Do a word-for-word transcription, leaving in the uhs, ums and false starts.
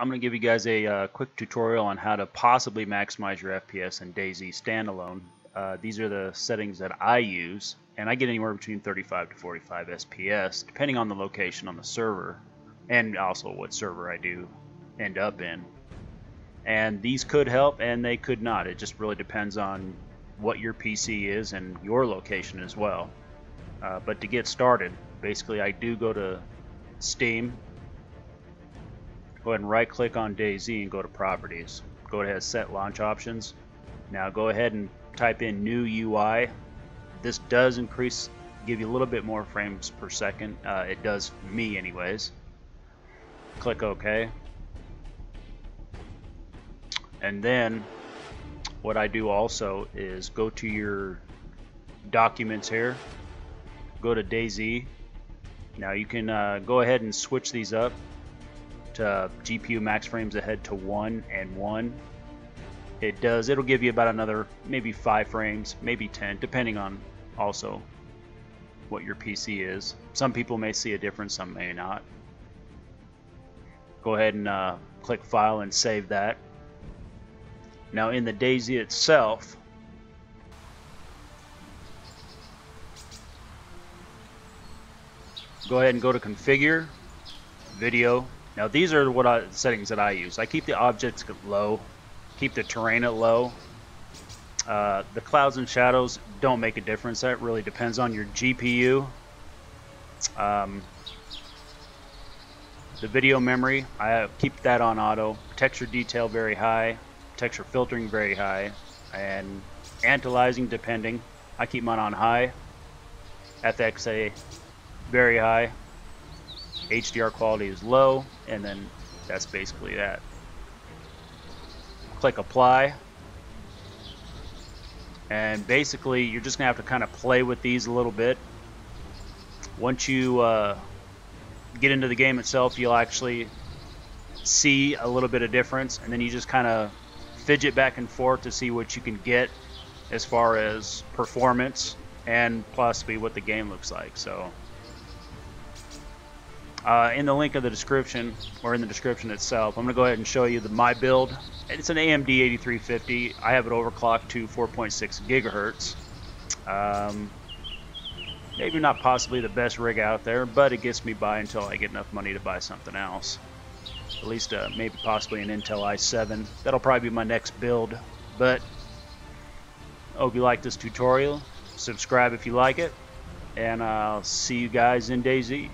I'm going to give you guys a uh, quick tutorial on how to possibly maximize your F P S in DayZ standalone. Uh, these are the settings that I use, and I get anywhere between thirty-five to forty-five F P S, depending on the location on the server, and also what server I do end up in. And these could help, and they could not. It just really depends on what your P C is and your location as well. Uh, but to get started, basically I do go to Steam. Go ahead and right click on DayZ and go to properties. Go ahead and set launch options. Now go ahead and type in new U I. This does increase, give you a little bit more frames per second. Uh, it does me anyways. Click OK. And then what I do also is go to your documents here. Go to DayZ. Now you can uh, go ahead and switch these up. Uh, G P U max frames ahead to one and one. It does. It'll give you about another maybe five frames, maybe ten, depending on also what your P C is. Some people may see a difference, some may not. Go ahead and uh, click File and save that. Now in the DayZ itself, go ahead and go to Configure, Video. Now these are what I, settings that I use. I keep the objects low, keep the terrain at low. Uh, the clouds and shadows don't make a difference. That really depends on your G P U. Um, the video memory, I keep that on auto. Texture detail very high, texture filtering very high, and antialiasing depending. I keep mine on high. F X A very high. H D R quality is low, and then that's basically that. Click apply, and basically you're just gonna have to kind of play with these a little bit. Once you uh, get into the game itself, you'll actually see a little bit of difference, and then you just kind of fidget back and forth to see what you can get as far as performance and possibly what the game looks like. So Uh, in the link of the description, or in the description itself, I'm going to go ahead and show you the my build. It's an A M D eighty-three fifty. I have it overclocked to four point six gigahertz. Um, maybe not possibly the best rig out there, but it gets me by until I get enough money to buy something else. At least uh, maybe possibly an Intel i seven. That'll probably be my next build. But I hope you like this tutorial. Subscribe if you like it. And I'll see you guys in DayZ.